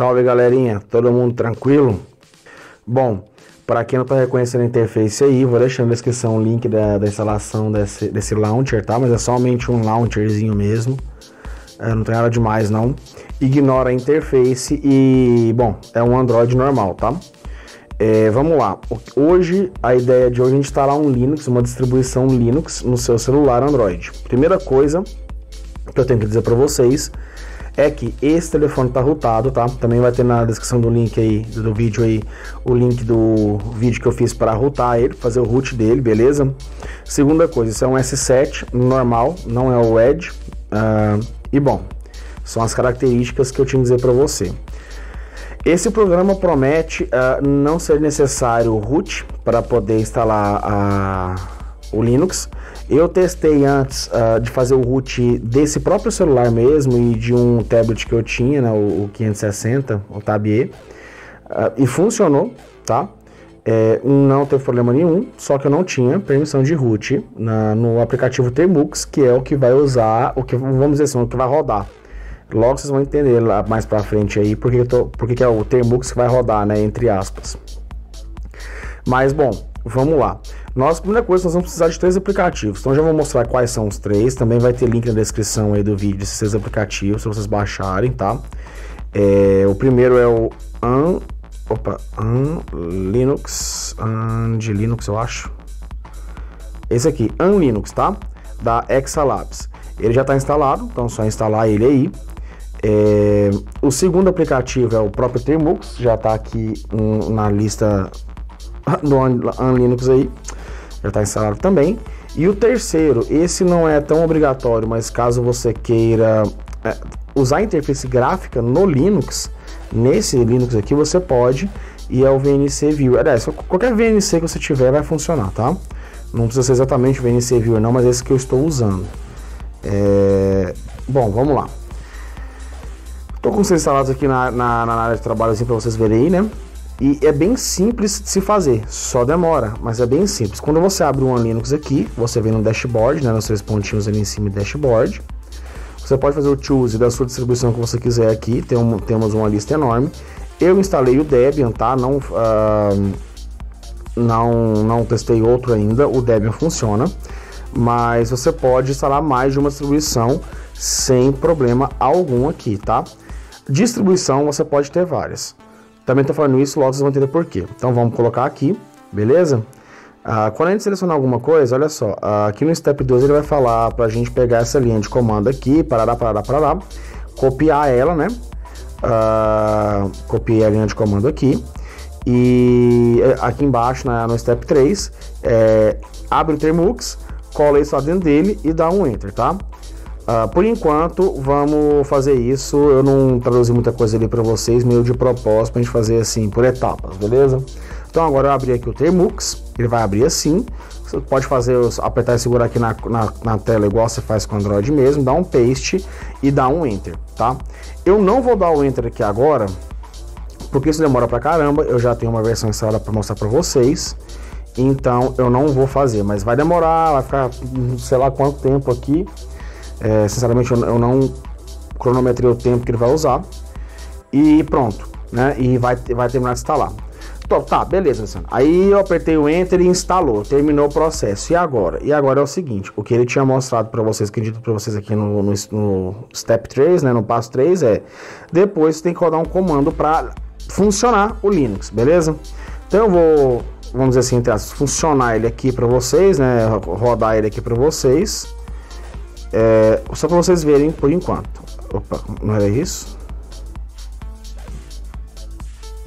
Salve galerinha, todo mundo tranquilo? Bom, para quem não está reconhecendo a interface aí, vou deixar na descrição o link da instalação desse launcher, tá? Mas é somente um launcherzinho mesmo, não tem nada demais não. Ignora a interface e, bom, é um Android normal, tá? Vamos lá, hoje, a ideia de hoje é a gente instalar um Linux, uma distribuição Linux no seu celular Android. Primeira coisa que eu tenho que dizer para vocês é que esse telefone tá rootado, tá? Também vai ter na descrição do link aí, do vídeo aí, o link do vídeo que eu fiz para rootar ele, fazer o root dele, beleza? Segunda coisa, isso é um S7 normal, não é o Edge, e bom, são as características que eu tinha que dizer para você. Esse programa promete não ser necessário root para poder instalar o Linux. Eu testei antes de fazer o root desse próprio celular mesmo e de um tablet que eu tinha, né, o 560, o Tab E, e funcionou, tá? Não teve problema nenhum, só que eu não tinha permissão de root no aplicativo Termux, que é o que vai usar, vamos dizer assim, o que vai rodar. Logo vocês vão entender lá mais pra frente aí porque é o Termux que vai rodar, né, entre aspas. Mas bom, vamos lá. Nossa, primeira coisa, nós vamos precisar de 3 aplicativos. Então já vou mostrar quais são os 3. Também vai ter link na descrição aí do vídeo desses 3 aplicativos, pra vocês baixarem, tá? O primeiro é o AnLinux, eu acho. Esse aqui, AnLinux, tá? Da Exalabs. Ele já está instalado, então é só instalar ele aí. O segundo aplicativo é o próprio Termux, já está aqui na lista do AnLinux aí, já está instalado também. E o terceiro, esse não é tão obrigatório, mas caso você queira usar a interface gráfica no Linux, nesse Linux aqui você pode, e é o VNC Viewer. Qualquer VNC que você tiver vai funcionar, tá? Não precisa ser exatamente o VNC Viewer não, mas esse que eu estou usando. Bom, vamos lá. Tô com vocês instalados aqui na área de trabalho assim, para vocês verem aí, né? E é bem simples de se fazer, só demora, mas é bem simples. Quando você abre o AnLinux aqui, você vem no dashboard, né, nos 3 pontinhos ali em cima do dashboard. Você pode fazer o choose da sua distribuição que você quiser aqui, temos uma lista enorme. Eu instalei o Debian, tá? Não testei outro ainda, o Debian funciona. Mas você pode instalar mais de uma distribuição sem problema algum aqui, tá? Distribuição você pode ter várias. Também tô falando isso, logo vocês vão entender por quê. Então vamos colocar aqui, beleza? Quando a gente selecionar alguma coisa, olha só, aqui no Step 2 ele vai falar pra gente pegar essa linha de comando aqui, parará, copiar ela, né? Copiei a linha de comando aqui. E aqui embaixo, no Step 3, abre o Termux, cola isso lá dentro dele e dá um Enter, tá? Por enquanto, vamos fazer isso. Eu não traduzi muita coisa ali para vocês, meio de propósito, pra gente fazer assim, por etapas, beleza? Então agora eu abri aqui o Termux, ele vai abrir assim. Você pode fazer, apertar e segurar aqui na tela igual você faz com o Android mesmo, dá um Paste e dá um Enter, tá? Eu não vou dar o Enter aqui agora, porque isso demora pra caramba, eu já tenho uma versão instalada para mostrar para vocês. Então eu não vou fazer, mas vai demorar, vai ficar sei lá quanto tempo aqui. Sinceramente eu não cronometrei o tempo que ele vai usar. E pronto, né? E vai terminar de instalar. Então, tá, beleza, aí eu apertei o Enter e instalou, terminou o processo. E agora é o seguinte, o que ele tinha mostrado para vocês, que eu dito para vocês aqui no Step 3, né? No passo 3 é, depois você tem que rodar um comando para funcionar o Linux, beleza? Então eu vou... vamos dizer assim, entre aspas, funcionar ele aqui para vocês, né? Rodar ele aqui para vocês, só para vocês verem por enquanto. Opa, não era isso?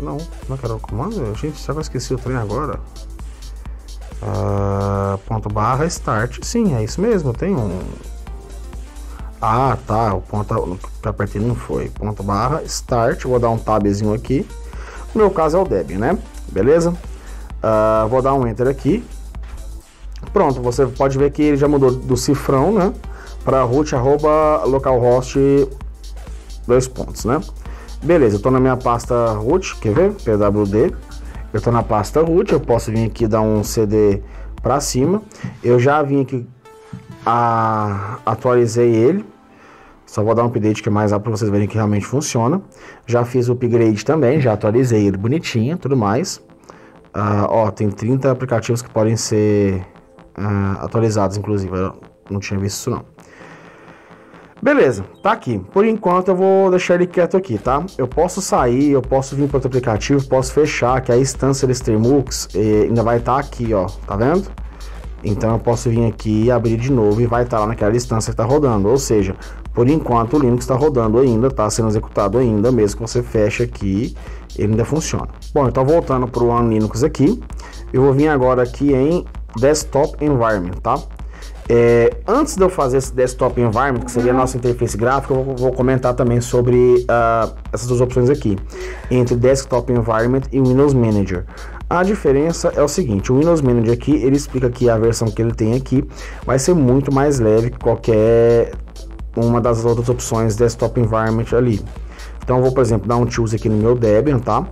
Não era o comando? Gente, só que eu esqueci o trem agora. ./start, sim, é isso mesmo. Tem um. Ah, tá. O ponto que eu apertei não foi. ./start. Vou dar um tabzinho aqui. No meu caso é o Debian, né? Beleza? Vou dar um Enter aqui. Pronto, você pode ver que ele já mudou do cifrão, né, para root@localhost 2 pontos, né? Beleza, eu tô na minha pasta root, quer ver? pwd. Eu tô na pasta root, eu posso vir aqui dar um cd para cima. Eu já vim aqui atualizei ele. Só vou dar um update que mais lá para vocês verem que realmente funciona. Já fiz o upgrade também, já atualizei ele bonitinho, tudo mais. Ó, tem 30 aplicativos que podem ser atualizados, inclusive. Eu não tinha visto isso não. Beleza, tá aqui. Por enquanto eu vou deixar ele quieto aqui, tá? Eu posso sair, eu posso vir para outro aplicativo, posso fechar, que a instância desse Termux ainda vai estar aqui, ó, tá vendo? Então eu posso vir aqui e abrir de novo e vai estar lá naquela instância que tá rodando, ou seja, por enquanto o Linux está rodando ainda, está sendo executado ainda, mesmo que você feche aqui, ele ainda funciona. Bom, então voltando para o AnLinux aqui, eu vou vir agora aqui em Desktop Environment, tá? Antes de eu fazer esse Desktop Environment, que seria a nossa interface gráfica, eu vou comentar também sobre essas duas opções aqui, entre Desktop Environment e Windows Manager. A diferença é o seguinte, o Windows Manager aqui, ele explica que a versão que ele tem aqui vai ser muito mais leve que qualquer uma das outras opções Desktop Environment ali. Então eu vou, por exemplo, dar um choose aqui no meu Debian, tá?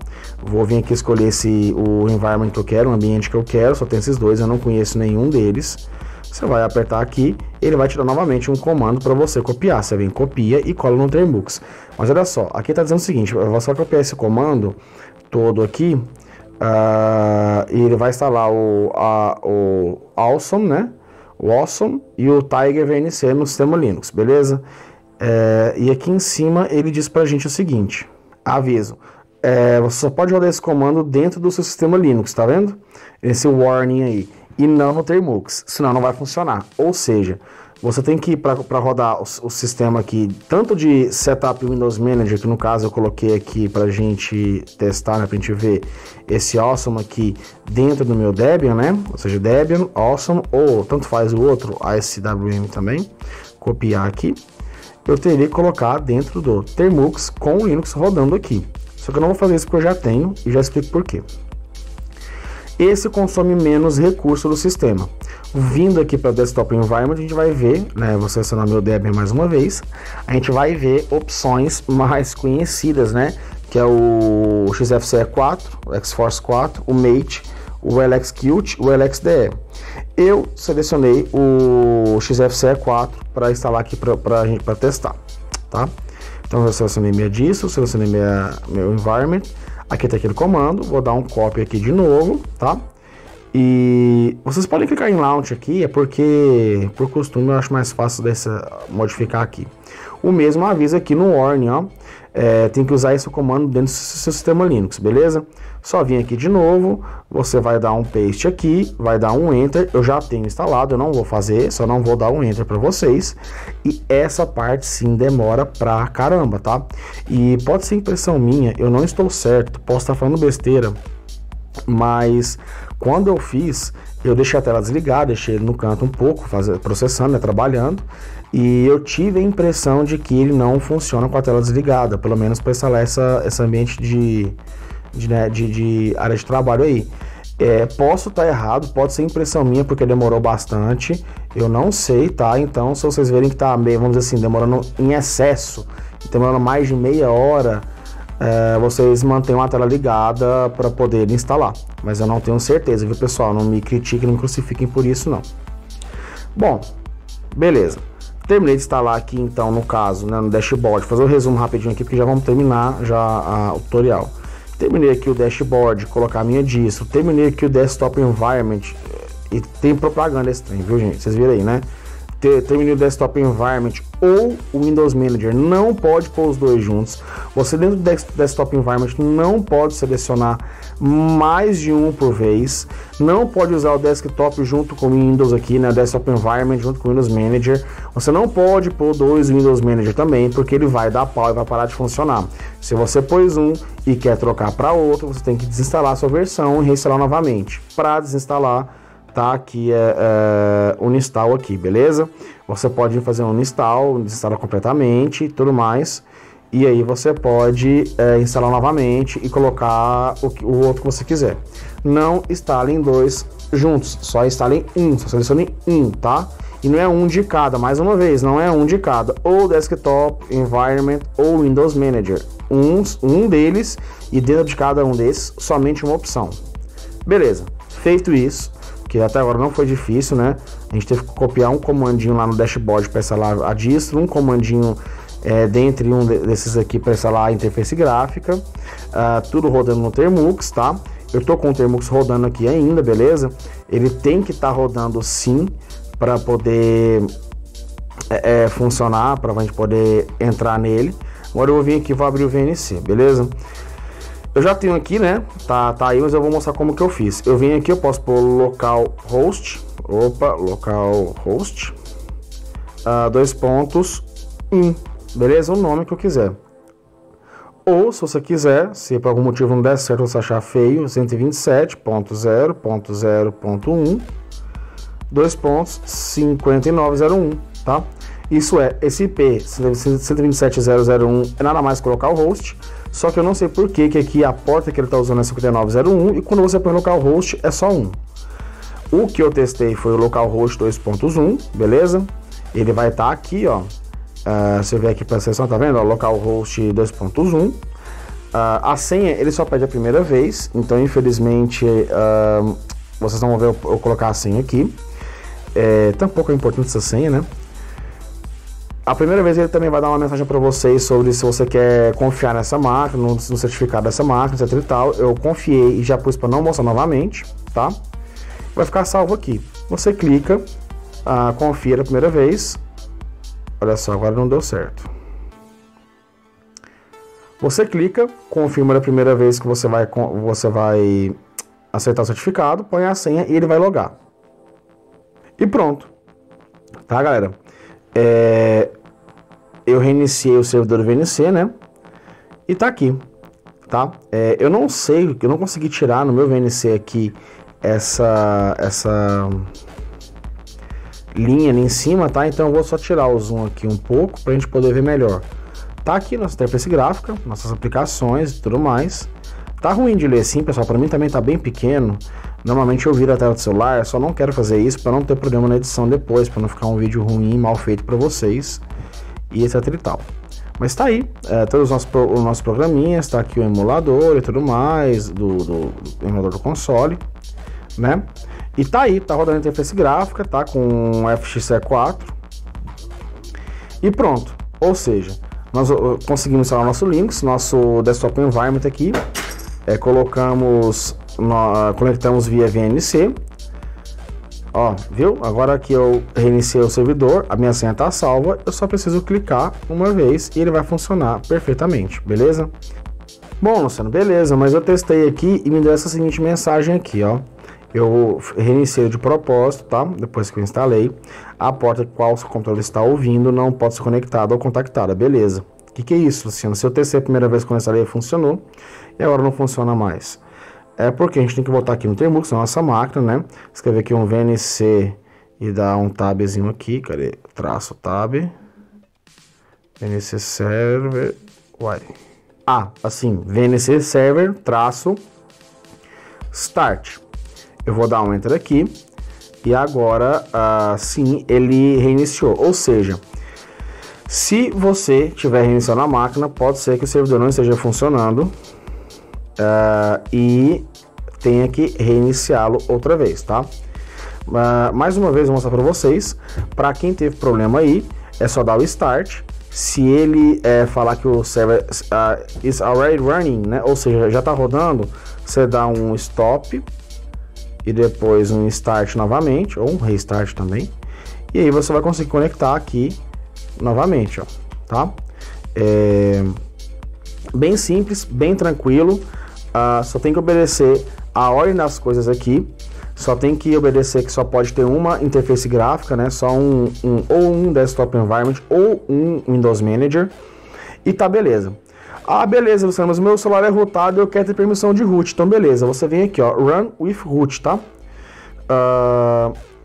Vou vir aqui escolher o environment que eu quero, o ambiente que eu quero, só tem esses dois, eu não conheço nenhum deles. Você vai apertar aqui, ele vai te dar novamente um comando para você copiar. Você vem, copia e cola no Termux. Mas olha só, aqui está dizendo o seguinte, eu vou só copiar esse comando todo aqui, e ele vai instalar o Awesome, né? O Awesome e o Tiger VNC no sistema Linux, beleza? E aqui em cima ele diz pra gente o seguinte, aviso. Você só pode rodar esse comando dentro do seu sistema Linux, tá vendo? Esse warning aí. E não no Termux, senão não vai funcionar. Ou seja, você tem que ir para rodar o sistema aqui, tanto de Setup Windows Manager, que no caso eu coloquei aqui para a gente testar, né, para a gente ver esse Awesome aqui dentro do meu Debian, né? Ou seja, Debian, Awesome, ou tanto faz o outro, ASWM também, copiar aqui. Eu teria que colocar dentro do Termux com o Linux rodando aqui. Só que eu não vou fazer isso porque eu já tenho e já explico por quê. Esse consome menos recurso do sistema. Vindo aqui para Desktop Environment, a gente vai ver, né, vou selecionar meu Debian mais uma vez, a gente vai ver opções mais conhecidas, né, que é o XFCE4, o XForce4, o Mate, o LXQt, o LXDE. Eu selecionei o XFCE4 para instalar aqui para a gente para testar, tá? Então eu selecionei minha distro, selecionei meu environment. Aqui está aquele comando, vou dar um copy aqui de novo, tá? E vocês podem clicar em launch aqui, é porque, por costume, eu acho mais fácil modificar aqui. O mesmo aviso aqui no warning, ó, tem que usar esse comando dentro do seu sistema Linux, beleza? Só vim aqui de novo, você vai dar um paste aqui, vai dar um enter, eu já tenho instalado, eu não vou fazer, só não vou dar um enter para vocês. E essa parte sim demora pra caramba, tá? E pode ser impressão minha, eu não estou certo, posso estar falando besteira, mas quando eu fiz, eu deixei a tela desligada, deixei ele no canto um pouco, processando, né, trabalhando, e eu tive a impressão de que ele não funciona com a tela desligada, pelo menos para instalar esse ambiente de área de trabalho aí. Posso estar errado, pode ser impressão minha, porque demorou bastante, eu não sei, tá? Então, se vocês verem que tá meio, vamos dizer assim, demorando em excesso, demorando mais de meia hora, vocês mantenham a tela ligada para poder instalar, mas eu não tenho certeza, viu, pessoal? Não me critiquem, não me crucifiquem por isso não. Bom, beleza, terminei de instalar aqui então, no caso, né, no dashboard. Vou fazer um resumo rapidinho aqui porque já vamos terminar já o tutorial. Terminei aqui o dashboard, colocar a minha distro, terminei aqui o desktop environment, e tem propaganda esse trem, viu, gente? Vocês viram aí, né? Terminei o desktop environment ou o Windows Manager, não pode pôr os dois juntos. Você dentro do desktop environment não pode selecionar mais de um por vez, não pode usar o desktop junto com o Windows aqui, né, desktop environment junto com o Windows Manager. Você não pode pôr dois Windows Manager também, porque ele vai dar pau e vai parar de funcionar. Se você pôs um e quer trocar para outro, você tem que desinstalar a sua versão e reinstalar novamente. Para desinstalar, tá, que é uninstall aqui, beleza? Você pode fazer um uninstall, desinstala completamente e tudo mais, e aí você pode instalar novamente e colocar o outro que você quiser. Não instalem dois juntos, só instalem um, só selecione um, tá? E não é um de cada, mais uma vez, não é um de cada, ou desktop, environment ou Windows Manager, um deles, e dentro de cada um desses, somente uma opção. Beleza, feito isso, que até agora não foi difícil, né? A gente teve que copiar um comandinho lá no dashboard para instalar a distro, um comandinho dentre um desses aqui para instalar a interface gráfica, tudo rodando no Termux, tá? Eu tô com o Termux rodando aqui ainda, beleza? Ele tem que estar rodando sim para poder funcionar, para a gente poder entrar nele. Agora eu vou vir aqui e vou abrir o VNC, beleza? Eu já tenho aqui, né? Tá aí, mas eu vou mostrar como que eu fiz. Eu vim aqui, eu posso pôr localhost, localhost, dois pontos, beleza? O nome que eu quiser. Ou, se você quiser, se por algum motivo não der certo, você achar feio, 127.0.0.1, dois pontos, 5901, tá? Isso é, esse IP 127.0.0.1 é nada mais colocar o host, só que eu não sei por que aqui a porta que ele está usando é 5901 e quando você põe localhost é só 1. O que eu testei foi o localhost 2.1, beleza? Ele vai estar aqui, ó. Se eu vier aqui para a sessão, tá vendo? Ó, localhost 2.1. A senha ele só pede a primeira vez, então infelizmente vocês não vão ver eu colocar a senha aqui. Tampouco é importante essa senha, né? A primeira vez ele também vai dar uma mensagem para vocês sobre se você quer confiar nessa máquina, no certificado dessa máquina, etc e tal. Eu confiei e já pus para não mostrar novamente, tá? Vai ficar salvo aqui. Você clica, confira a primeira vez. Olha só, agora não deu certo. Você clica, confirma a primeira vez que você vai aceitar o certificado, põe a senha e ele vai logar. E pronto. Tá, galera? Eu reiniciei o servidor VNC, né? E tá aqui, tá? Eu não sei, eu não consegui tirar no meu VNC aqui essa linha ali em cima, tá? Então eu vou só tirar o zoom aqui um pouco pra gente poder ver melhor. Tá aqui nossa interface gráfica, nossas aplicações e tudo mais. Tá ruim de ler sim, pessoal, pra mim também tá bem pequeno. Normalmente eu viro a tela do celular, só não quero fazer isso para não ter problema na edição depois, para não ficar um vídeo ruim, mal feito para vocês e etc e tal. Mas tá aí, todos os nossos programinhas, tá aqui o emulador e tudo mais, do emulador do console, né? E tá aí, tá rodando a interface gráfica, tá com XFCE4 e pronto. Ou seja, nós conseguimos instalar nosso Linux, nosso desktop environment aqui, conectamos via VNC, ó, viu? Agora que eu reiniciei o servidor, a minha senha está salva, eu só preciso clicar uma vez e ele vai funcionar perfeitamente, beleza? Bom, Luciano, beleza, mas eu testei aqui e me deu essa seguinte mensagem aqui, ó. Eu reiniciei de propósito, tá? Depois que eu instalei, a porta com a qual o seu controle está ouvindo não pode ser conectada ou contactada, beleza. Que é isso, Luciano? Se eu testei a primeira vez que eu instalei, funcionou, e agora não funciona mais. É porque a gente tem que voltar aqui no Termux, na nossa máquina, né? Escrever aqui um VNC e dar um tabzinho aqui, cadê? Traço tab. VNC server. Uai. Ah, assim, VNC server, traço, start. Eu vou dar um enter aqui, e agora, sim, ele reiniciou, ou seja... Se você tiver reiniciando a máquina, pode ser que o servidor não esteja funcionando e tenha que reiniciá-lo outra vez, tá? Mais uma vez, vou mostrar para vocês. Para quem teve problema aí, é só dar o start. Se ele falar que o server is already running, né? Ou seja, já está rodando, você dá um stop e depois um start novamente, ou um restart também. E aí você vai conseguir conectar aqui novamente, ó, tá? Bem simples, bem tranquilo. Só tem que obedecer a ordem das coisas aqui. Só tem que obedecer que só pode ter uma interface gráfica, né? Só um desktop environment ou um Windows Manager. E tá beleza. Ah, beleza, Luciano, mas o meu celular é rootado e eu quero ter permissão de root. Então, beleza, você vem aqui, ó, Run with root, tá?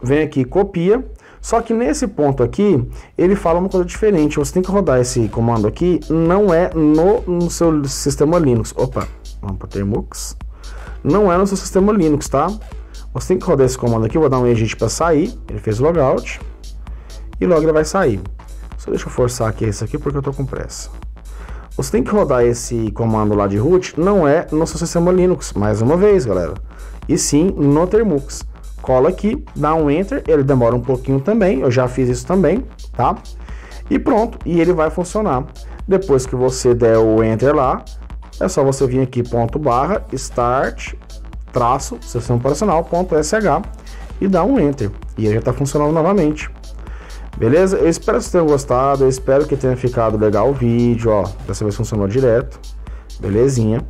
Vem aqui, copia. Só que nesse ponto aqui, ele fala uma coisa diferente. Você tem que rodar esse comando aqui, não é no seu sistema Linux. Opa, vamos para o Termux. Não é no seu sistema Linux, tá? Você tem que rodar esse comando aqui, vou dar um exit para sair. Ele fez logout. E logo ele vai sair. Só deixa eu forçar aqui isso aqui, porque eu tô com pressa. Você tem que rodar esse comando lá de root, não é no seu sistema Linux, mais uma vez, galera. E sim, no Termux. Cola aqui, dá um enter, ele demora um pouquinho também, eu já fiz isso também, tá? e pronto, e ele vai funcionar. Depois que você der o enter lá, é só você vir aqui ponto barra start traço sessão operacional ponto sh e dar um enter, e ele já está funcionando novamente. Beleza? Eu espero que vocês tenham gostado, eu espero que tenha ficado legal o vídeo, ó, dessa vez funcionou direto, belezinha.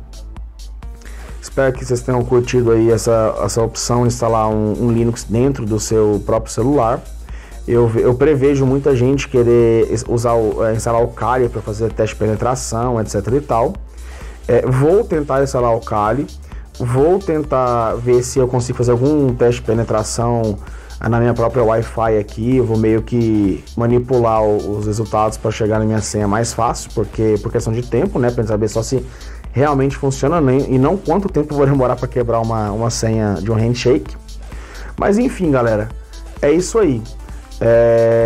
Espero que vocês tenham curtido aí essa opção de instalar um Linux dentro do seu próprio celular. Eu prevejo muita gente querer instalar o Kali para fazer teste de penetração, etc e tal. Vou tentar instalar o Kali, vou tentar ver se eu consigo fazer algum teste de penetração na minha própria Wi-Fi aqui. Eu vou meio que manipular os resultados para chegar na minha senha mais fácil, porque por questão de tempo, né, para saber só se realmente funciona e não quanto tempo vou demorar para quebrar uma senha de um handshake. Mas enfim, galera, é isso aí.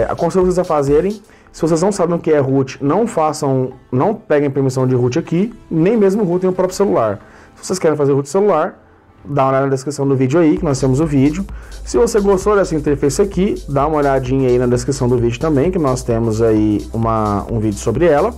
Aconselho vocês a fazerem. Se vocês não sabem o que é root, não peguem permissão de root aqui, nem mesmo root no próprio celular. Se vocês querem fazer root celular, dá uma olhada na descrição do vídeo aí, que nós temos o vídeo. Se você gostou dessa interface aqui, dá uma olhadinha aí na descrição do vídeo também, que nós temos aí um vídeo sobre ela.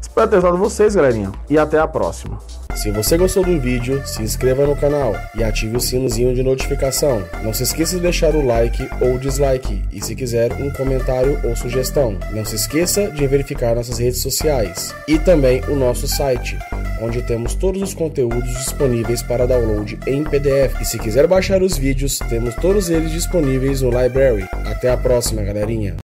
Espero ter ajudado vocês, galerinha, e até a próxima. Se você gostou do vídeo, se inscreva no canal e ative o sinozinho de notificação. Não se esqueça de deixar o like ou dislike e, se quiser, um comentário ou sugestão. Não se esqueça de verificar nossas redes sociais e também o nosso site, onde temos todos os conteúdos disponíveis para download em PDF. E se quiser baixar os vídeos, temos todos eles disponíveis no Library. Até a próxima, galerinha!